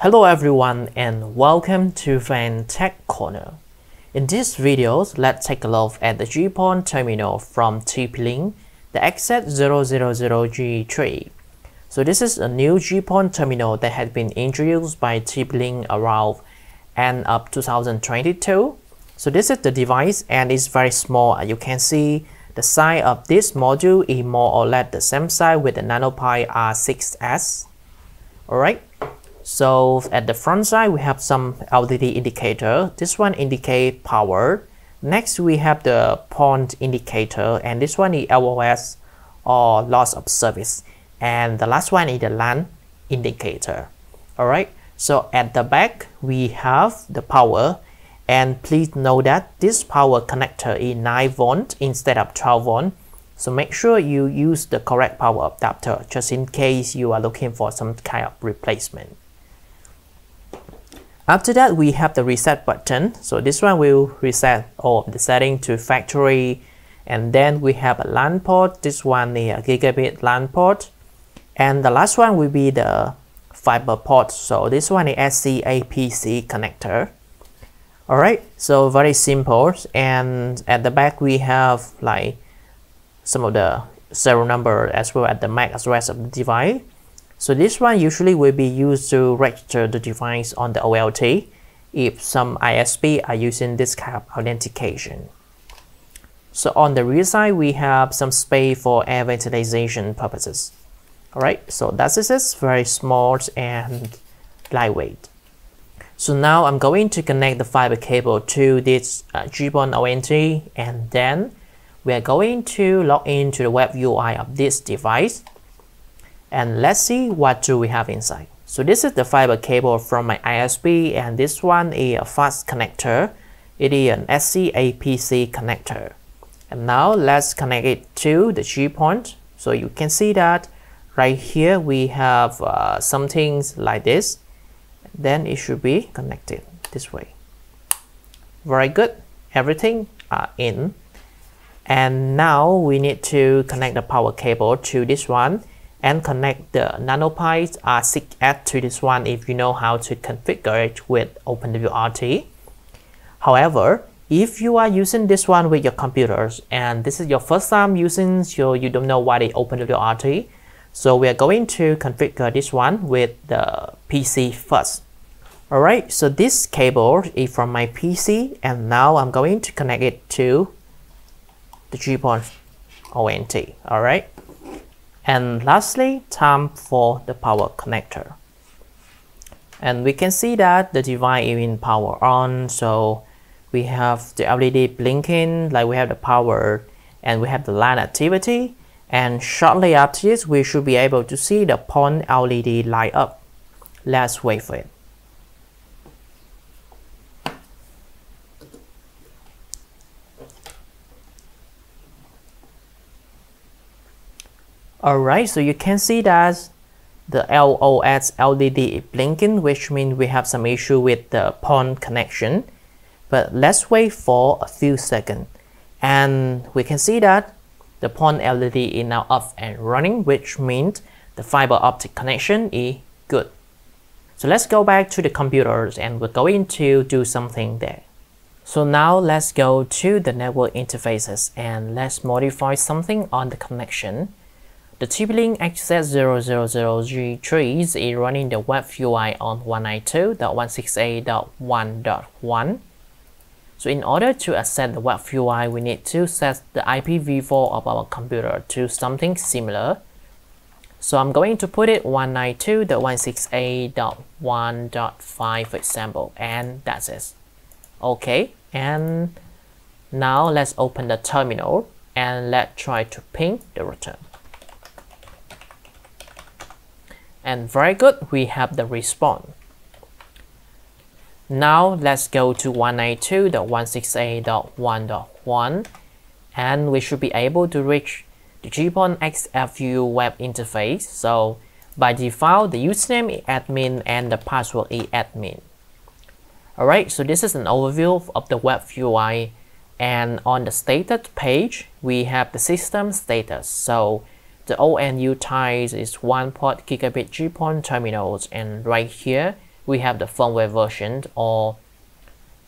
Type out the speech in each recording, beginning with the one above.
Hello everyone and welcome to Van Tech Corner. In this video, let's take a look at the GPON terminal from TP-Link, the XZ000-G3. So this is a new GPON terminal that had been introduced by TP-Link around end of 2022. So this is the device and it's very small. You can see the size of this module is more or less the same size with the NanoPi R6S. Alright. So at the front side we have some LED indicator. This one indicates power. Next we have the PON indicator and this one is LOS or loss of service. And the last one is the LAN indicator. Alright. So at the back we have the power. And please know that this power connector is 9V instead of 12V. So make sure you use the correct power adapter just in case you are looking for some kind of replacement. After that, we have the reset button. So this one will reset all of the settings to factory. And then we have a LAN port. This one is a gigabit LAN port. And the last one will be the fiber port. So this one is SC/APC connector. Alright, so very simple, and at the back we have like some of the serial number as well as the MAC address of the device. So this one usually will be used to register the device on the OLT if some ISP are using this kind of authentication. So on the rear side we have some space for air ventilation purposes. Alright, so that is it, very small and lightweight. So now I'm going to connect the fiber cable to this GPON ONT, and then we are going to log into the web UI of this device. And let's see what do we have inside. So this is the fiber cable from my ISP, and this one is a fast connector. It is an SC/APC connector. And now let's connect it to the GPON. So you can see that right here we have some things like this. Then it should be connected this way. Very good, everything are in. And now we need to connect the power cable to this one and connect the NanoPi R6S to this one if you know how to configure it with OpenWRT. However, if you are using this one with your computers and this is your first time using, so you don't know what is OpenWRT, so we are going to configure this one with the PC first. Alright, so this cable is from my PC, and now I'm going to connect it to the GPON ONT. Alright, and lastly, time for the power connector. And we can see that the device is in power on, so we have the LED blinking, like we have the power, and we have the LAN activity. And shortly after this, we should be able to see the PON LED light up. Let's wait for it. Alright, so you can see that the LOS LED is blinking, which means we have some issue with the PON connection. But let's wait for a few seconds. And we can see that the PON LED is now up and running, which means the fiber optic connection is good. So let's go back to the computers and we're going to do something there. So now let's go to the network interfaces and let's modify something on the connection. The TP-Link XZ000-G3 is running the web UI on 192.168.1.1. So in order to access the web UI, we need to set the IPv4 of our computer to something similar. So I'm going to put it 192.168.1.5 for example, and that's it. Okay, and now let's open the terminal and let's try to ping the router. And very good, we have the response. Now let's go to 192.168.1.1 and we should be able to reach the GPON XFU web interface. So by default the username is admin and the password is admin. Alright, so this is an overview of the web UI, and on the status page we have the system status. So the ONU type is 1 port gigabit GPON terminals, and right here we have the firmware version or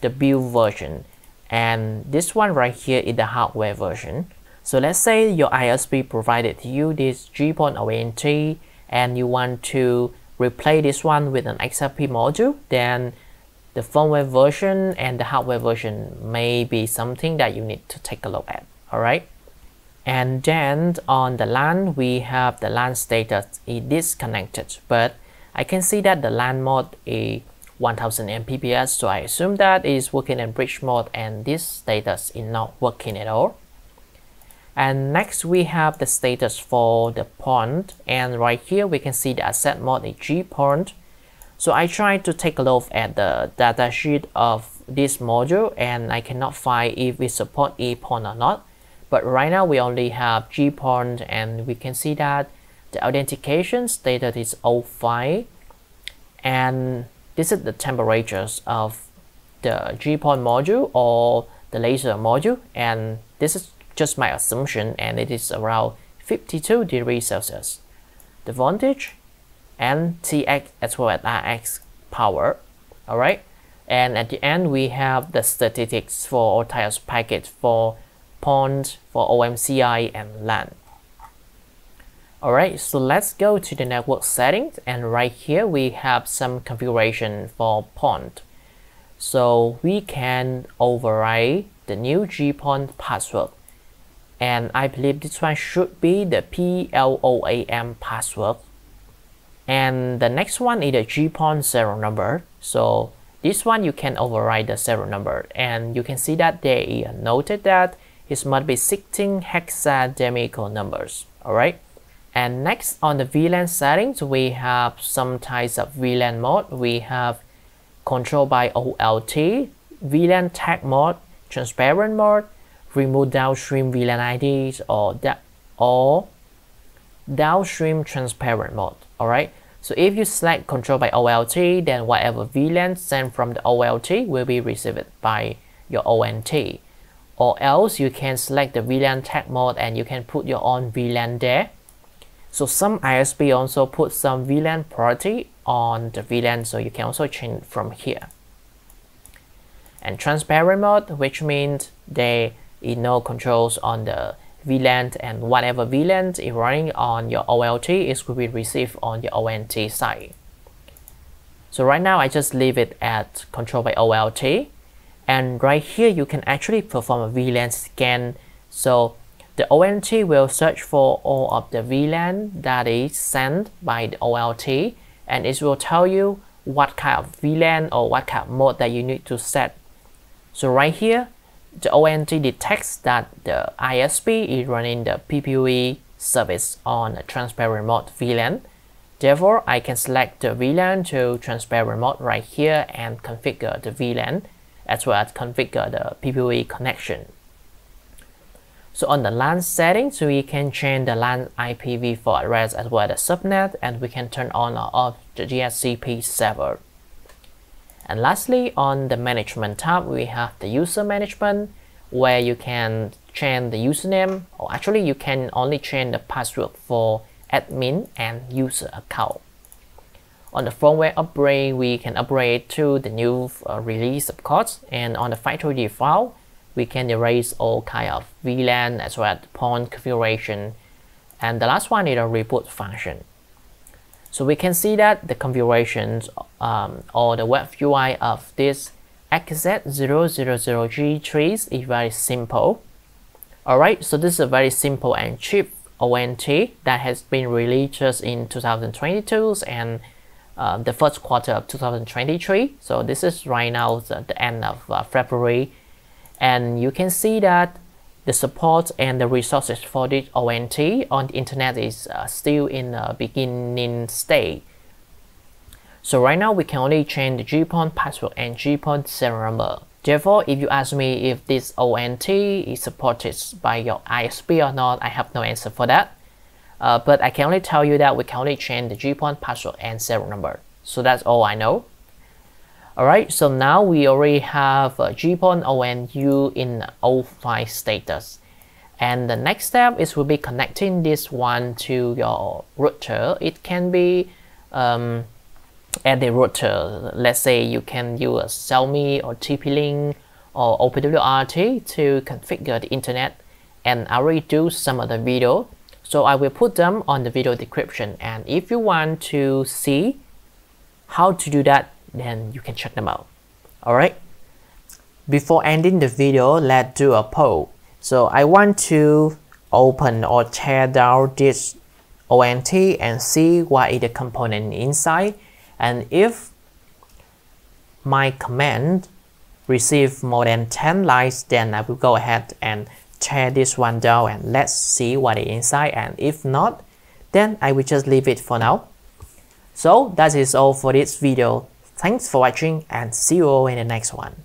the build version, and this one right here is the hardware version. So let's say your ISP provided you this GPON ONT and you want to replace this one with an XRP module, then the firmware version and the hardware version may be something that you need to take a look at. Alright, and then on the LAN, we have the LAN status is disconnected, but I can see that the LAN mode is 1000 Mbps, so I assume that is working in bridge mode and this status is not working at all. And next we have the status for the PON, and right here we can see the asset mode is GPON. So I tried to take a look at the datasheet of this module and I cannot find if we support EPON or not. But right now we only have GPON, and we can see that the authentication status is 05, and this is the temperatures of the GPON module or the laser module, and this is just my assumption, and it is around 52 degrees Celsius. The voltage and TX as well as RX power. Alright, and at the end we have the statistics for all types of packets for PON, for OMCI and LAN. Alright, so let's go to the network settings, and right here we have some configuration for PON. So we can override the new GPON password, and I believe this one should be the PLOAM password. And the next one is the GPON serial number. So this one you can override the serial number, and you can see that they noted that it must be 16 hexadecimal numbers. Alright. And next on the VLAN settings, we have some types of VLAN mode. We have control by OLT, VLAN tag mode, transparent mode, remove downstream VLAN IDs or downstream transparent mode. Alright, so if you select control by OLT, then whatever VLAN sent from the OLT will be received by your ONT, or else you can select the VLAN tag mode and you can put your own VLAN there. So some ISP also put some VLAN priority on the VLAN, so you can also change from here. And transparent mode, which means there is no controls on the VLAN, and whatever VLAN is running on your OLT is will be received on your ONT side. So right now I just leave it at control by OLT, and right here you can actually perform a VLAN scan. So the ONT will search for all of the VLAN that is sent by the OLT, and it will tell you what kind of VLAN or what kind of mode that you need to set. So right here the ONT detects that the ISP is running the PPPoE service on a transparent mode VLAN. Therefore, I can select the VLAN to transparent mode right here and configure the VLAN as well as configure the PPPoE connection. So on the LAN settings, we can change the LAN IPv4 address as well as the subnet, and we can turn on or off the DHCP server. And lastly, on the management tab, we have the user management, where you can change the username, or actually you can only change the password for admin and user account. On the firmware upgrade, we can upgrade to the new release of course, and on the factory file, we can erase all kind of VLAN as well as the PON configuration. And the last one is a reboot function. So we can see that the configurations or the web UI of this XZ000-G3 is very simple. Alright, so this is a very simple and cheap ONT that has been released just in 2022 and the first quarter of 2023. So this is right now the end of February, and you can see that the support and the resources for this ONT on the internet is still in the beginning stage. So right now we can only change the GPON password and GPON serial number. Therefore, if you ask me if this ONT is supported by your ISP or not, I have no answer for that. But I can only tell you that we can only change the GPON password and serial number. So that's all I know. Alright, so now we already have GPON ONU in O5 status, and the next step is will be connecting this one to your router. It can be at the router. Let's say you can use a Xiaomi or TP-Link or OpenWRT to configure the internet, and I already do some other video, so I will put them on the video description, and if you want to see how to do that, then you can check them out. Alright, before ending the video, let's do a poll. So I want to open or tear down this ONT and see what is the component inside, and if my command receive more than 10 likes, then I will go ahead and tear this one down and let's see what is inside, and if not, then I will just leave it for now. So that is all for this video. Thanks for watching and see you all in the next one.